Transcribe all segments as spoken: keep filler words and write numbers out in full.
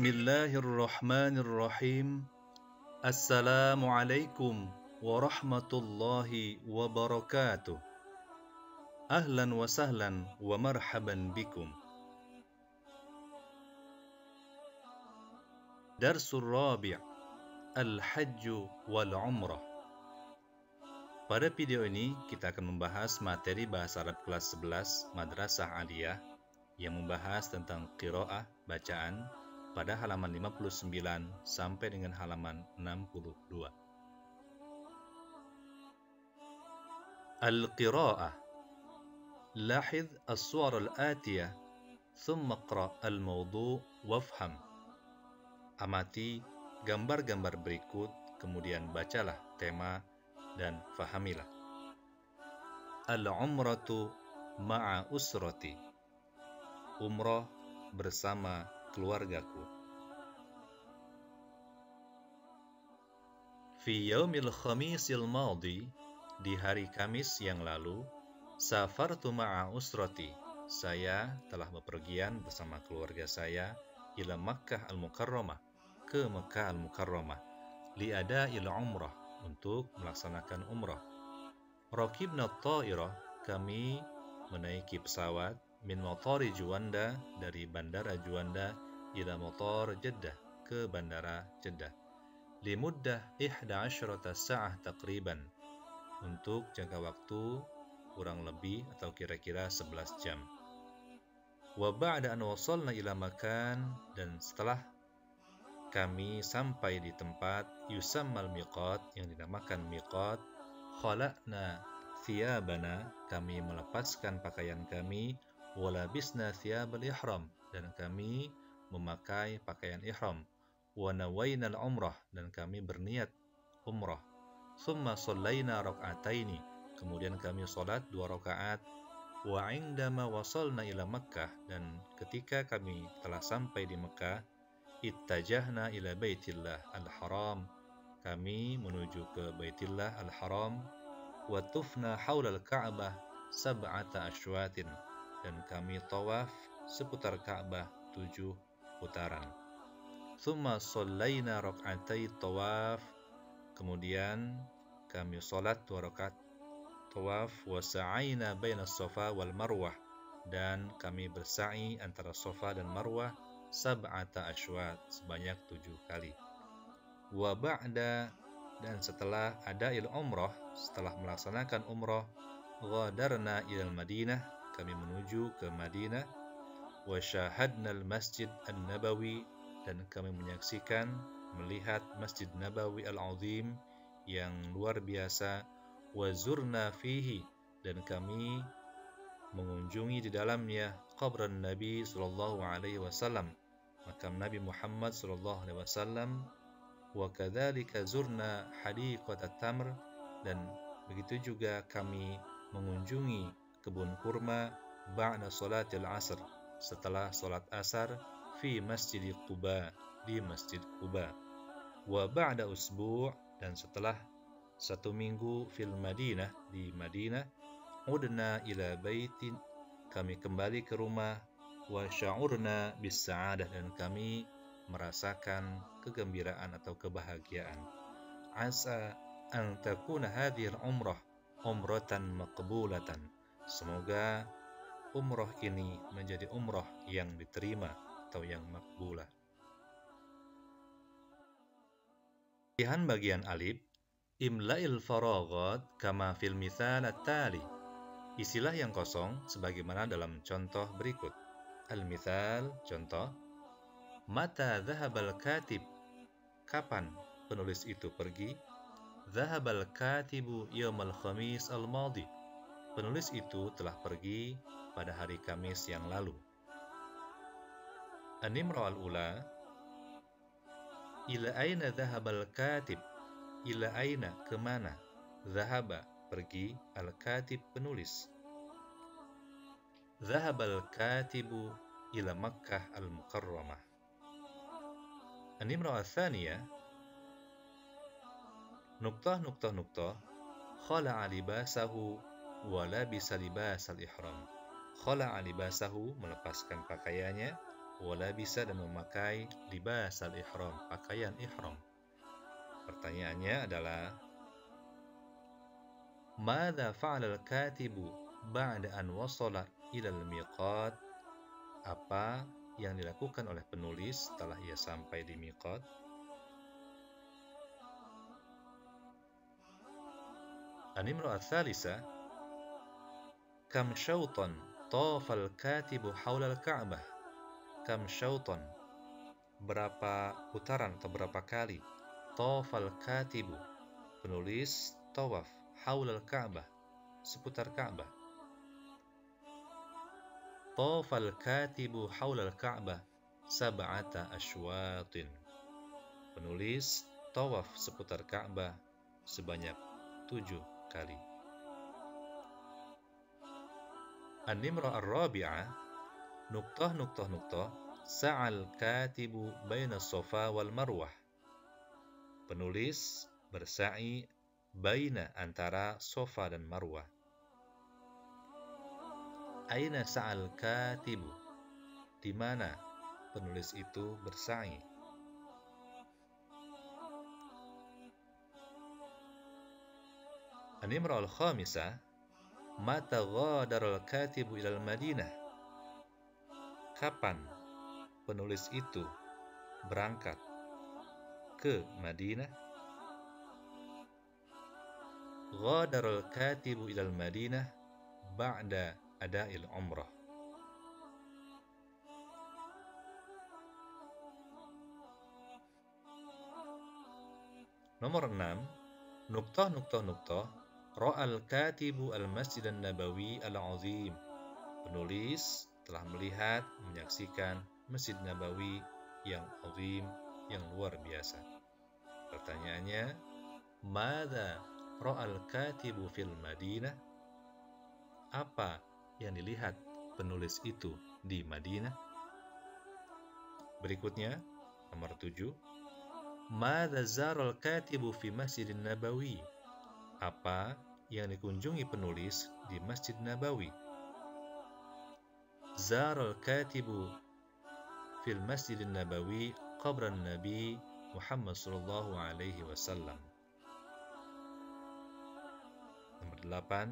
Bismillahirrahmanirrahim. Assalamualaikum warahmatullahi wabarakatuh. Ahlan wa sahlan wa marhaban bikum. Darsul Rabi' Al-Hajj wal-Umrah. Pada video ini kita akan membahas materi bahasa Arab kelas sebelas Madrasah Aliyah yang membahas tentang qira'ah, bacaan, pada halaman lima puluh sembilan sampai dengan halaman enam puluh dua. Al-Qira'ah. Lahidh as-suwar al-atiyah, thumma qra' al-mawdu' wafham. Amati gambar-gambar berikut, kemudian bacalah tema dan fahamilah. Al-umratu ma'a usrati. Umrah bersama keluargaku. Fi yaumil khamisil madhi, di hari Kamis yang lalu, safartu ma'a usrati, saya telah bepergian bersama keluarga saya ila Makkah al-Mukarramah, ke Makkah al-Mukarramah, liada ila umrah, untuk melaksanakan umrah. Rakibna ta'irah, kami menaiki pesawat, min motori Juanda, dari bandara Juanda, ila motor Jeddah, ke bandara Jeddah. Limuddah ihda asyrata sa'ah takriban, untuk jangka waktu kurang lebih atau kira-kira sebelas jam. Wa ba'da an wasalna ila makan, dan setelah kami sampai di tempat yusammal miqat, yang dinamakan miqat, khala'na thiyabana, kami melepaskan pakaian kami, walabisna thiyabal ihram, dan kami memakai pakaian ihram, wa nawainal umrah, dan kami berniat umrah, summa sallaina rak'ataini, kemudian kami salat dua rakaat, wa indama wasalna ila Makkah, dan ketika kami telah sampai di Makkah, ittajahna ila baitillah al-haram, kami menuju ke baitillah al-haram, wa tufna haulal ka'bah sab'ata ashwatin, dan kami tawaf seputar Ka'bah tujuh putaran. Tsumma shallaina rak'atai tawaf, kemudian kami salat dua rakaat tawaf, wa sa'aina bainas sofa wal marwah, dan kami bersa'i antara sofa dan marwah sab'ata ashwat, sebanyak tujuh kali. Wa ba'da, dan setelah ada'il umrah, setelah melaksanakan umrah, ghadarna ilal Madinah, kami menuju ke Madinah, wa syahadna al-Masjid an-Nabawi, dan kami menyaksikan, melihat Masjid Nabawi al-Azim yang luar biasa, wa zurna fihi, dan kami mengunjungi di dalamnya qabran Nabi sallallahu alaihi wasallam, makam Nabi Muhammad sallallahu alaihi wasallam, wa kadzalika zurna hadiqat at-tamr, dan begitu juga kami mengunjungi kebun kurma ba'da salatil asr, setelah salat asar, fi Masjid Quba, di Masjid Quba, wa ba'da usbu', dan setelah satu minggu fil Madinah, di Madinah, udna ila baitin, kami kembali ke rumah, wa sya'urna bis sa'adah, dan kami merasakan kegembiraan atau kebahagiaan. Asa an takuna hadhil umrah umratan maqbulatan, semoga umrah ini menjadi umrah yang diterima atau yang makbulah. Pilihan bagian alif, imla'il faraghat kama fil mithal at-tali. Isilah yang kosong sebagaimana dalam contoh berikut. Al-mithal, contoh. Mata dhahabal katib, kapan penulis itu pergi? Dhahabal katibu yawmal khamis al-madhi, penulis itu telah pergi pada hari Kamis yang lalu. An-Nimra al-Ula, ila aina dhahabal katib, ila aina kemana, dhahaba pergi, al-katib penulis. Dhahabal katibu ila Makkah al-Mukarramah. An-Nimra al-Thaniya, nuktah nuktah nuktah, khala'a libasahu wala bisa libas al-ihram, khala'a libasahu, melepaskan pakaiannya, walabisa, dan memakai libas al-ihram, pakaian ihram. Pertanyaannya adalah, madza fa'ala al-katibu ba'da an wasala ila al-miqat? Apa yang dilakukan oleh penulis setelah ia sampai di miqat? An-nimrah al-thalisa, kam syautan tawafal katibu hawla al-ka'bah? Kam syautan, berapa putaran atau berapa kali tawafal katibu, penulis tawaf, hawla al-ka'bah, seputar Ka'bah. Tawafal katibu hawla al-ka'bah sab'ata ashwatin, penulis tawaf seputar Ka'bah sebanyak tujuh kali. An-nimrah ar-rabi'ah, nuktah nuktah nuktah sa'al katibu baina sofa wal marwah, penulis bersa'i baina, antara sofa dan marwah. Aina sa'al katibu, di mana penulis itu bersa'i? An-nimrah al-khamisah, mata ghadara al-katibu ilal Madinah? Kapan penulis itu berangkat ke Madinah? Ghadara al-katibu ilal Madinah ba'da ada'il umrah. Nomor enam, nuktah nuktah nuktah ra'al katibu al-Masjid Nabawi al-Azim, penulis telah melihat, menyaksikan Masjid Nabawi yang azim, yang luar biasa. Pertanyaannya, madza ra'al katibu fil Madinah? Apa yang dilihat penulis itu di Madinah? Berikutnya, nomor tujuh, madza zaral katibu fi Masjid Nabawi? Apa yang dikunjungi penulis di Masjid Nabawi? Zaral katibu fil Masjid Nabawi qabran Nabi Muhammad sallallahu alaihi wasallam. Nomor delapan,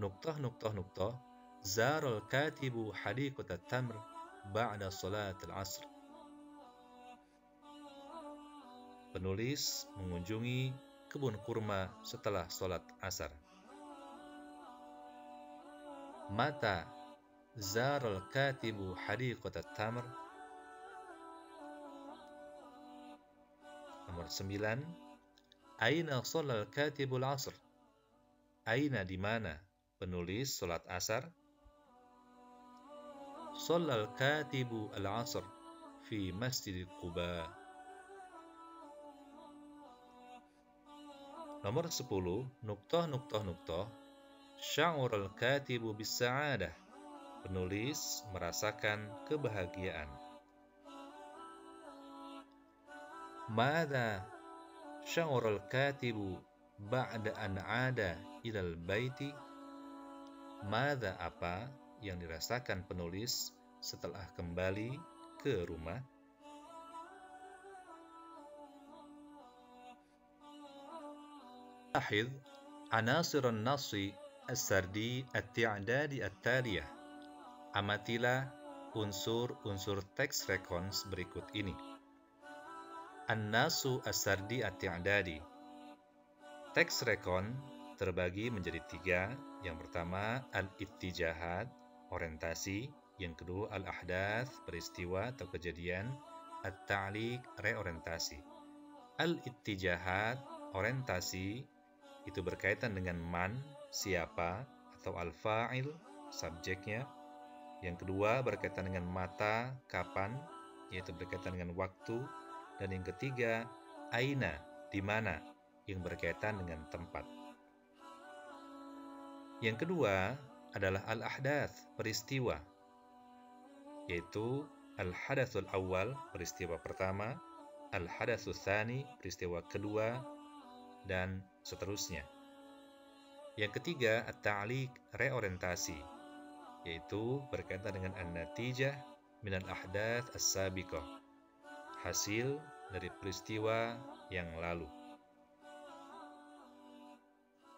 nuktah nuktah nuktah zaral katibu hadiqata tamr ba'da salat al-asr, penulis mengunjungi kebun kurma setelah sholat asar. Mata zaral katibu hadiqata tamr? Nomor sembilan, aina sholal katibul asr? Aina, di mana penulis sholat asar? Sholal katibu al-asr fi Masjid Quba. Nomor sepuluh, nuktah nuktah nuktah sya'ur al-katibu bis-sa'adah, penulis merasakan kebahagiaan. Madza sya'ur al-katibu ba'da an 'ada ilal baiti? Madza, apa yang dirasakan penulis setelah kembali ke rumah? Ahid anasir an-nasi as-sardi at-i'dadi at-taliyah. Amatilah unsur-unsur teks rekons berikut ini. An-nasu as-sardi at-i'dadi. Teks rekon terbagi menjadi tiga. Yang pertama al-ittijahat, orientasi. Yang kedua al-ahdath, peristiwa atau kejadian. At-ta'liq, reorientasi. Al-ittijahat, orientasi, itu berkaitan dengan man, siapa, atau al-fa'il, subjeknya. Yang kedua berkaitan dengan mata, kapan, yaitu berkaitan dengan waktu. Dan yang ketiga aina, di mana, yang berkaitan dengan tempat. Yang kedua adalah al-ahdath, peristiwa, yaitu al-hadatsul awal, peristiwa pertama, al-hadatsul tsani, peristiwa kedua, dan seterusnya. Yang ketiga at-ta'liq, reorientasi, yaitu berkaitan dengan an-natijah, minal ahdath as-sabiqah, hasil dari peristiwa yang lalu.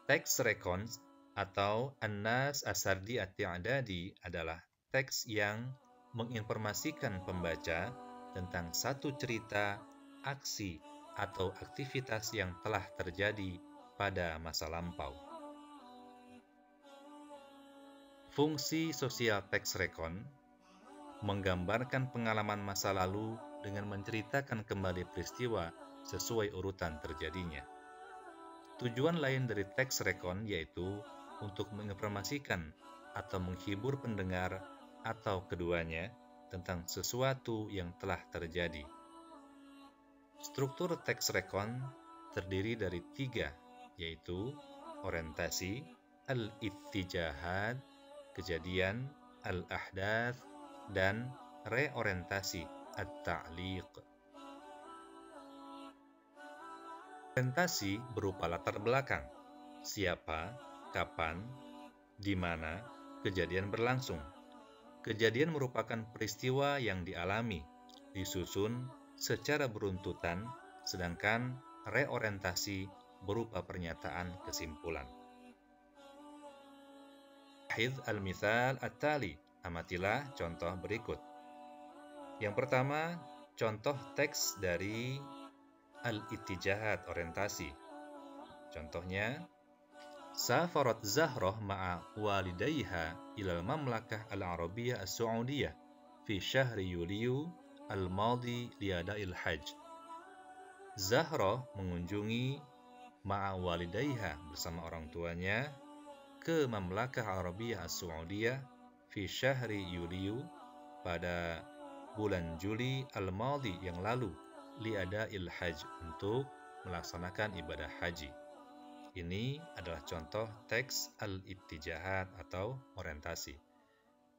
Teks Rekons atau An-Nas Asardi At-Ti'adadi adalah teks yang menginformasikan pembaca tentang satu cerita, aksi, atau aktivitas yang telah terjadi pada masa lampau. Fungsi sosial teks Rekon menggambarkan pengalaman masa lalu dengan menceritakan kembali peristiwa sesuai urutan terjadinya. Tujuan lain dari teks Rekon yaitu untuk menginformasikan atau menghibur pendengar atau keduanya tentang sesuatu yang telah terjadi. Struktur teks Rekon terdiri dari tiga, yaitu orientasi, al-ittijahat, kejadian, al-ahdath, dan reorientasi, at-ta'liq. Orientasi berupa latar belakang, siapa, kapan, di mana kejadian berlangsung. Kejadian merupakan peristiwa yang dialami, disusun secara beruntutan, sedangkan reorientasi berupa pernyataan kesimpulan. Hifz al-mithal at-tali, amatilah contoh berikut. Yang pertama, contoh teks dari al-ittijahat orientasi. Contohnya, Safarat Zahroh ma'a walidayha ilal mamlakah al-Arabiyyah as-Saudiyah fi syahri Yuliu al-Madi liada'il hajj. Zahroh mengunjungi ma'a walidayha bersama orang tuanya ke Mamlakah Arabiyyah as-Saudiyah fi syahri Yuliu pada bulan Juli al-Madi yang lalu liada'il hajj, untuk melaksanakan ibadah haji. Ini adalah contoh teks al-ittijahat atau orientasi.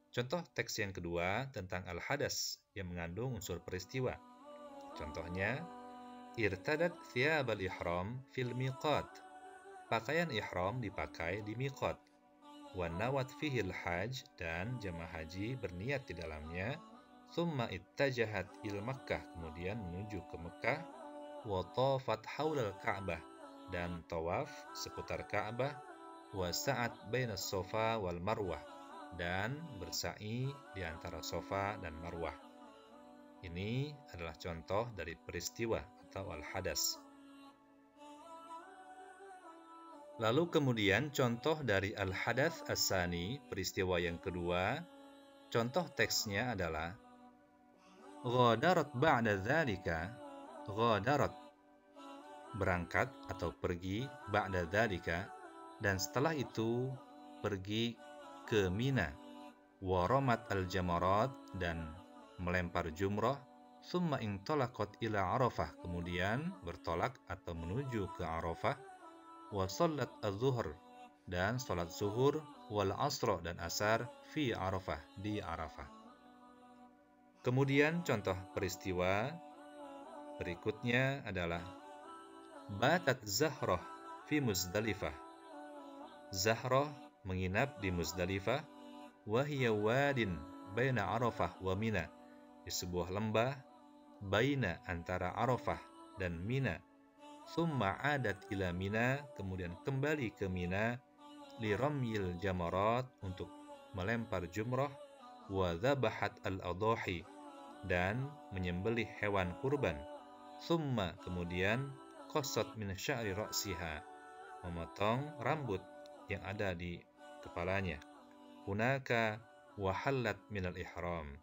Contoh teks yang kedua tentang al-hadas yang mengandung unsur peristiwa. Contohnya, irtadat thiyabal ihram fil miqat, pakaian ihram dipakai di miqat. Wa nawat fihil hajj, dan jemaah haji berniat di dalamnya. Thumma ittajahat il Makkah, kemudian menuju ke Mekah. Wa tawafat haulal Ka'bah, dan tawaf seputar Ka'bah. Wa sa'at bainas sofa wal marwah, dan bersa'i di antara sofa dan marwah. Ini adalah contoh dari peristiwa atau al-hadas. Lalu kemudian contoh dari al-hadath as-sani, peristiwa yang kedua. Contoh teksnya adalah Ghadarat ba'da dzalika, ghadarat, berangkat atau pergi, ba'da dzalika, dan setelah itu pergi ke Mina. Waramat al-jamarat, dan melempar jumrah. Summa intolakot ila Arafah, kemudian bertolak atau menuju ke Arafah. Wa salat az-zuhr, dan salat zuhur. Wal asra, dan asar. Fi Arafah, di Arafah. Kemudian contoh peristiwa berikutnya adalah Batat Zahroh fi Muzdalifah, Zahroh menginap di Muzdalifah. Wahia wadin baina Arafah wa Mina, di sebuah lembah baina antara Arafah dan Mina. Thumma adat ila Mina, kemudian kembali ke Mina. Liramyil jamarat, untuk melempar jumrah. Wa dzabahat al-adhahi, dan menyembelih hewan kurban. Summa, kemudian qasat min sya'ri ra'siha, memotong rambut yang ada di kepalanya. Hunaka wa halat minal ihram,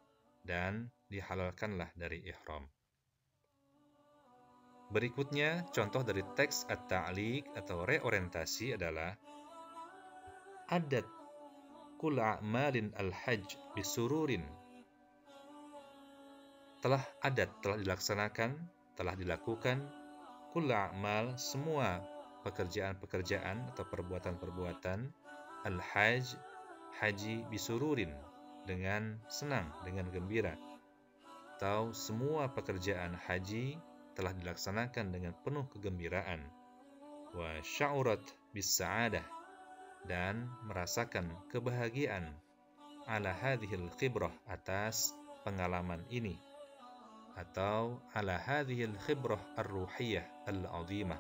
dan dihalalkanlah dari ihram. Berikutnya contoh dari teks at-ta'liq atau reorientasi adalah adat kul a'malin al-hajj bisururin, telah adat, telah dilaksanakan, telah dilakukan. Kul a'mal, semua pekerjaan-pekerjaan atau perbuatan-perbuatan, al-hajj, haji, bisururin, dengan senang, dengan gembira, atau semua pekerjaan haji telah dilaksanakan dengan penuh kegembiraan. Wa sya'urat bis-sa'adah, dan merasakan kebahagiaan. Ala hadhil khibrah, atas pengalaman ini, atau ala hadhil khibrah ar-ruhiyah al-azimah,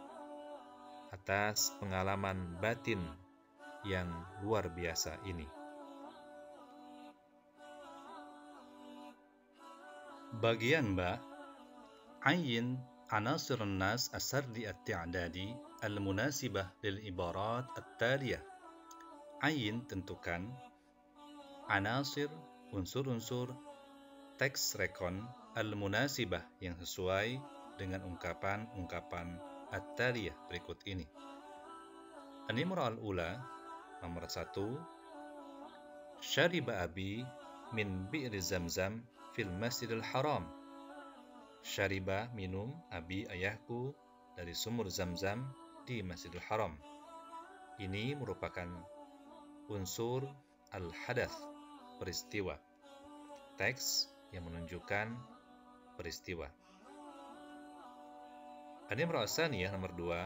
atas pengalaman batin yang luar biasa ini. Bagian ba, ayin anasir an-nas as-sardi at-ti'dadi al-munasibah lil ibarat at-taliyah. Ayin, tentukan, anasir, unsur-unsur, teks rekon, al-munasibah yang sesuai dengan ungkapan-ungkapan at-taliyah berikut ini. An-nimrah al-ula, nomor satu, syariba abi min bi'ri zamzam fil masjidil haram. Syariba, minum, abi, ayahku, dari sumur zamzam di masjidil haram. Ini merupakan unsur al-hadath, peristiwa, teks yang menunjukkan peristiwa. An-nimrah as-saniyah, nomor dua,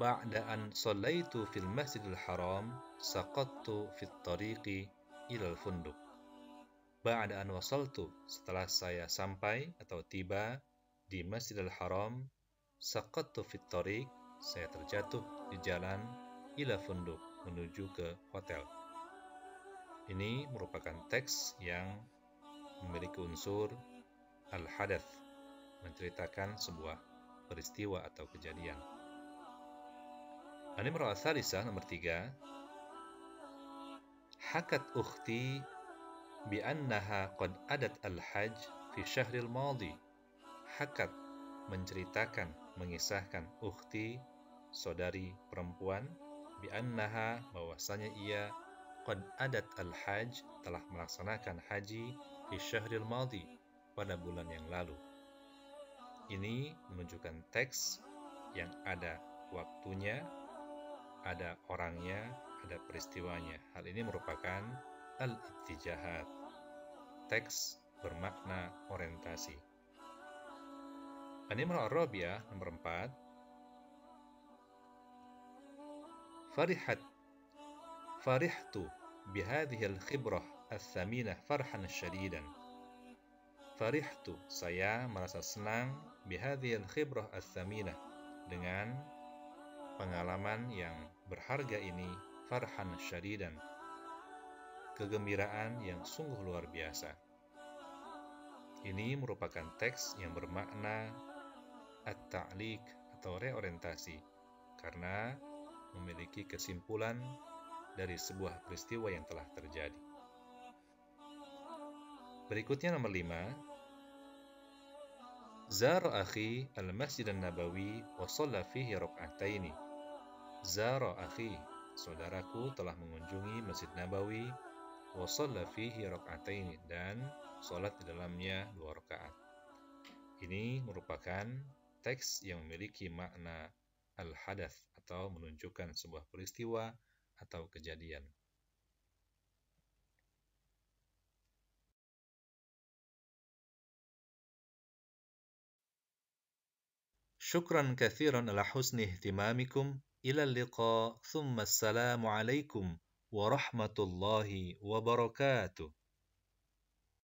ba'da an sallaitu fil masjidil haram saqattu fit tariqi ilal funduk. Ba'da an wasaltu, setelah saya sampai atau tiba di masjidil haram, saqattu fit tariq, saya terjatuh di jalan, ila funduk, menuju ke hotel. Ini merupakan teks yang memiliki unsur al-hadath, menceritakan sebuah peristiwa atau kejadian. An-nimrah al-thalithah, nomor tiga, hakat ukhti bi'annaha qad adat al-hajj fi syahril madi. Hakat, menceritakan, mengisahkan, ukhti, saudari perempuan, bi'annaha, bahwasanya ia qad adat al-hajj, telah melaksanakan haji di syahril madi, pada bulan yang lalu. Ini menunjukkan teks yang ada waktunya, ada orangnya, ada peristiwanya. Hal ini merupakan al-ittijahat, teks bermakna orientasi. An-nimrah ar-rabi'ah, nomor empat, farihat, farihtu bihadhihil khibrah al-thaminah farhan syadidan. Farihtu, saya merasa senang, bihadhihil khibrah al-thaminah, dengan pengalaman yang berharga ini, farhan syadidan, kegembiraan yang sungguh luar biasa. Ini merupakan teks yang bermakna at-ta'liq atau reorientasi, karena memiliki kesimpulan dari sebuah peristiwa yang telah terjadi. Berikutnya nomor lima, zara akhi al-masjid nabawi wa shalla fihi rak'ataini. Zara akhi, saudaraku, telah mengunjungi Masjid Nabawi, wa shalla fihi rak'ataini, dan salat di dalamnya dua rakaat. Ini merupakan teks yang memiliki makna al-hadath, atau menunjukkan sebuah peristiwa atau kejadian. Syukran kathiran ala husni ihtimamikum, ila liqa, thumma assalamu alaikum warahmatullahi wabarakatuh.